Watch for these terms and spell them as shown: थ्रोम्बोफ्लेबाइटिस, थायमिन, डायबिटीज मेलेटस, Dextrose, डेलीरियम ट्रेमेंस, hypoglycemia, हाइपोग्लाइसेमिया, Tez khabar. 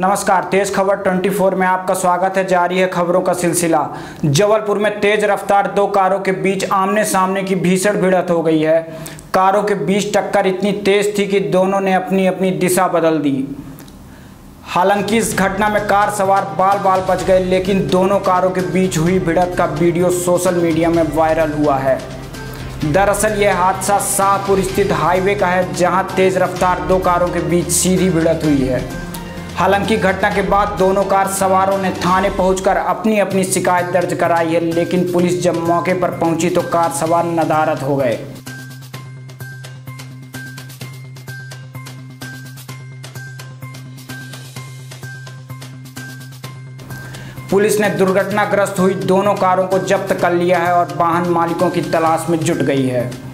नमस्कार, तेज खबर 24 में आपका स्वागत है। जारी है खबरों का सिलसिला। जबलपुर में तेज रफ्तार दो कारों के बीच आमने सामने की भीषण भिड़ंत हो गई है। कारों के बीच टक्कर इतनी तेज थी कि दोनों ने अपनी अपनी दिशा बदल दी। हालांकि इस घटना में कार सवार बाल बाल बच गए, लेकिन दोनों कारों के बीच हुई भिड़ंत का वीडियो सोशल मीडिया में वायरल हुआ है। दरअसल यह हादसा शाहपुर स्थित हाईवे का है, जहाँ तेज रफ्तार दो कारों के बीच सीधी भिड़ंत हुई है। हालांकि घटना के बाद दोनों कार सवारों ने थाने पहुंचकर अपनी अपनी शिकायत दर्ज कराई है, लेकिन पुलिस जब मौके पर पहुंची तो कार सवार नदारद हो गए। पुलिस ने दुर्घटनाग्रस्त हुई दोनों कारों को जब्त कर लिया है और वाहन मालिकों की तलाश में जुट गई है।